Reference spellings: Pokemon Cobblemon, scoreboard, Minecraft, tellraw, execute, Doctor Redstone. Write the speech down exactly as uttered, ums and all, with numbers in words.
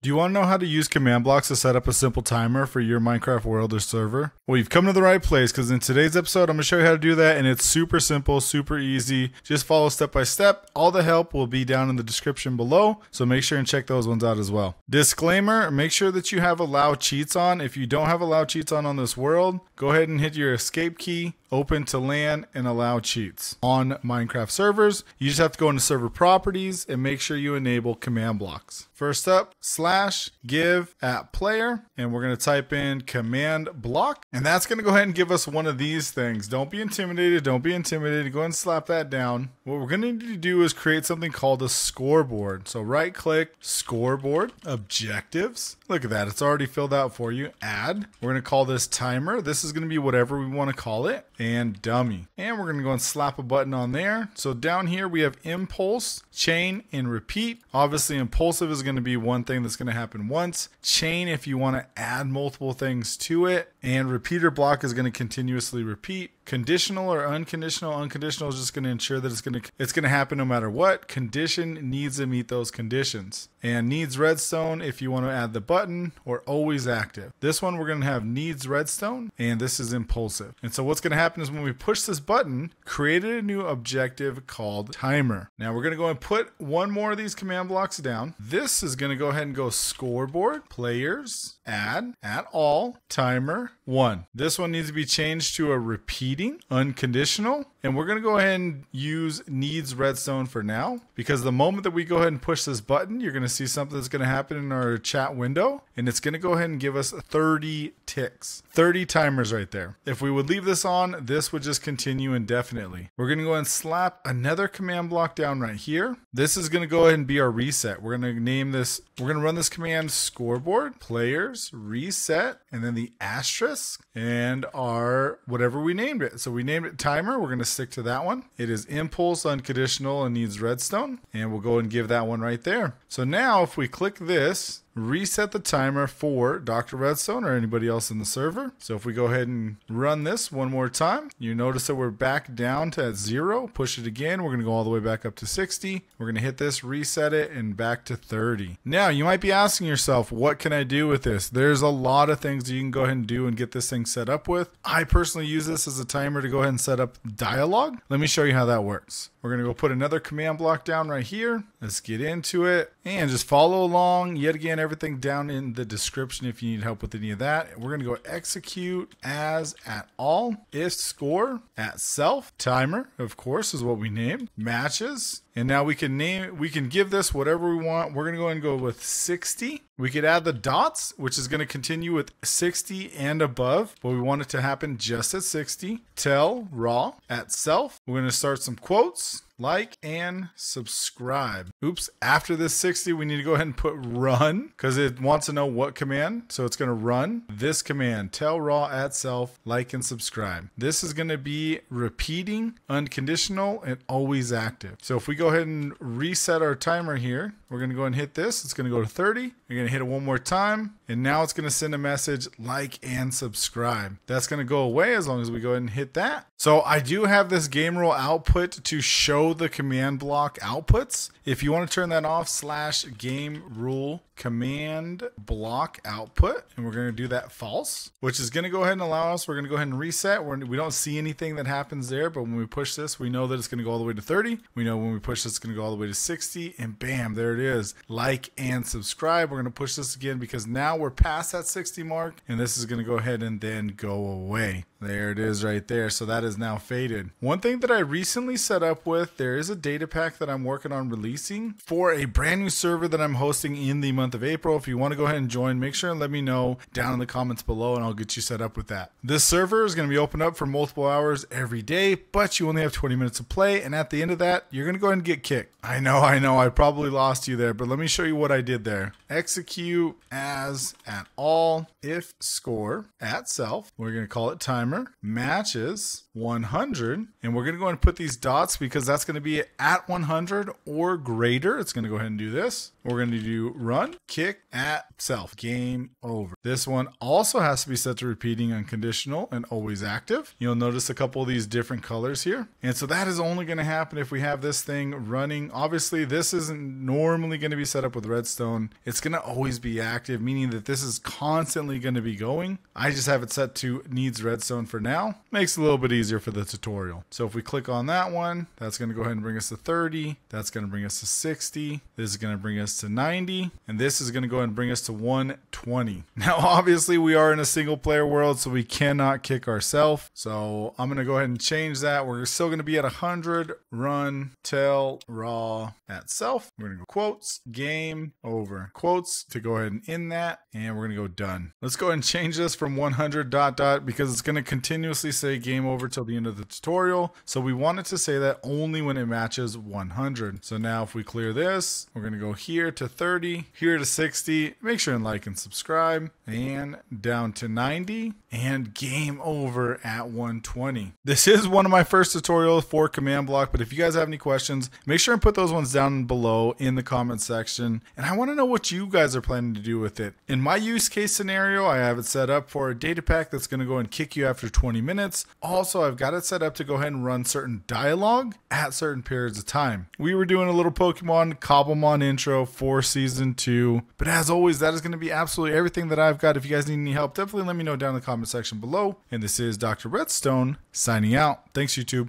Do you want to know how to use command blocks to set up a simple timer for your Minecraft world or server? Well, you've come to the right place, because in today's episode, I'm going to show you how to do that, and it's super simple, super easy. Just follow step by step. All the help will be down in the description below, so make sure and check those ones out as well. Disclaimer, make sure that you have allow cheats on. If you don't have allow cheats on on this world, go ahead and hit your escape key, open to LAN, and allow cheats. On Minecraft servers, you just have to go into server properties and make sure you enable command blocks. First up, slash give at player, and we're going to type in command block, and that's going to go ahead and give us one of these things. Don't be intimidated. Don't be intimidated. Go ahead and slap that down. What we're going to need to do is create something called a scoreboard. So right click, scoreboard, objectives. Look at that. It's already filled out for you. Add. We're going to call this timer. This is going to be whatever we want to call it. And dummy. And we're going to go and slap a button on there. So down here we have impulse, chain, and repeat. Obviously impulsive is going to be one thing that's going to happen once. Chain if you want to add multiple things to it. And repeater block is going to continuously repeat. Conditional or unconditional. Unconditional is just going to ensure that it's going to it's going to happen no matter what. Condition needs to meet those conditions. And needs redstone if you want to add the button, or always active. This one we're going to have needs redstone, and this is impulsive. And so what's going to happen is when we push this button, created a new objective called timer. Now we're going to go and put one more of these command blocks down. This is going to go ahead and go scoreboard, players, add, at all, timer, one. This one needs to be changed to a repeating, unconditional, and we're going to go ahead and use needs redstone for now, because the moment that we go ahead and push this button, you're going to see something that's going to happen in our chat window, and it's going to go ahead and give us thirty ticks, thirty timers right there. If we would leave this on, this would just continue indefinitely. We're going to go ahead and slap another command block down right here. This is going to go ahead and be our reset. We're going to name this, we're going to run this command scoreboard, players, reset, and then the asterisk and our whatever we named it. So we named it timer. We're going to stick to that one. It is impulse, unconditional, and needs redstone, and we'll go and give that one right there. So now if we click this, reset the timer for Doctor Redstone or anybody else in the server. So if we go ahead and run this one more time, you notice that we're back down to zero. Push it again. We're going to go all the way back up to sixty. We're going to hit this, reset it, and back to thirty. Now you might be asking yourself, what can I do with this? There's a lot of things that you can go ahead and do and get this thing set up with. I personally use this as a timer to go ahead and set up dialogue. Let me show you how that works. We're going to go put another command block down right here. Let's get into it and just follow along. Yet again, everything down in the description if you need help with any of that. We're going to go execute as at all, if score at self, timer, of course, is what we named, matches. And now we can name, we can give this whatever we want. We're going to go and go with sixty. We could add the dots, which is going to continue with sixty and above, but we want it to happen just at sixty. Tell raw at self. We're going to start some quotes. Like and subscribe. Oops, after this sixty, we need to go ahead and put run, because it wants to know what command. So it's going to run this command, tell raw at self, like and subscribe. This is going to be repeating, unconditional, and always active. So if we go ahead and reset our timer here, we're going to go and hit this. It's going to go to thirty. You're going to hit it one more time, and now it's going to send a message, like and subscribe. That's going to go away as long as we go ahead and hit that. So I do have this game roll output to show the command block outputs. If you want to turn that off, slash game rule command block output, and we're going to do that false, which is going to go ahead and allow us, we're going to go ahead and reset. We're, we don't see anything that happens there, but when we push this, we know that it's going to go all the way to thirty. We know when we push this, it's going to go all the way to sixty, and bam, there it is. Like and subscribe. We're going to push this again, because now we're past that sixty mark, and this is going to go ahead and then go away. There it is right there. So that is now faded. One thing that I recently set up with, there is a data pack that I'm working on releasing for a brand new server that I'm hosting in the month of April. If you want to go ahead and join, make sure and let me know down in the comments below, and I'll get you set up with that. This server is going to be open up for multiple hours every day, but you only have twenty minutes to play. And at the end of that, you're going to go ahead and get kicked. I know, I know, I probably lost you there, but let me show you what I did there. Execute as at all, if score at self, we're going to call it time. timer matches one hundred, and we're going to go ahead and put these dots because that's going to be at one hundred or greater. It's going to go ahead and do this. We're going to do run, kick, at self. Game over. This one also has to be set to repeating unconditional and always active. You'll notice a couple of these different colors here. And so that is only going to happen if we have this thing running. Obviously, this isn't normally going to be set up with redstone. It's going to always be active, meaning that this is constantly going to be going. I just have it set to needs redstone for now. Makes it a little bit easier for the tutorial. So if we click on that one, that's going to go ahead and bring us to thirty. That's going to bring us to sixty. This is going to bring us to ninety, and this is going to go ahead and bring us to one twenty. Now obviously we are in a single player world, so we cannot kick ourselves, so I'm going to go ahead and change that. We're still going to be at one hundred. Run tell raw at self. We're going to go quotes, game over, quotes to go ahead and end that, and we're going to go done. Let's go ahead and change this from one hundred dot dot because it's going to continuously say game over till the end of the tutorial, so we want it to say that only when it matches one hundred. So now if we clear this, we're going to go here to thirty, here to sixty. Make sure and like and subscribe, and down to ninety, and game over at one twenty. This is one of my first tutorials for command block, but if you guys have any questions, make sure and put those ones down below in the comment section, and I want to know what you guys are planning to do with it. In my use case scenario, I have it set up for a data pack that's going to go and kick you after twenty minutes. Also, I've got it set up to go ahead and run certain dialogue at certain periods of time. We were doing a little Pokemon Cobblemon intro for season two, but as always, that is going to be absolutely everything that I've got. If you guys need any help, definitely let me know down in the comment section below. And this is Doctor Redstone signing out. Thanks, YouTube.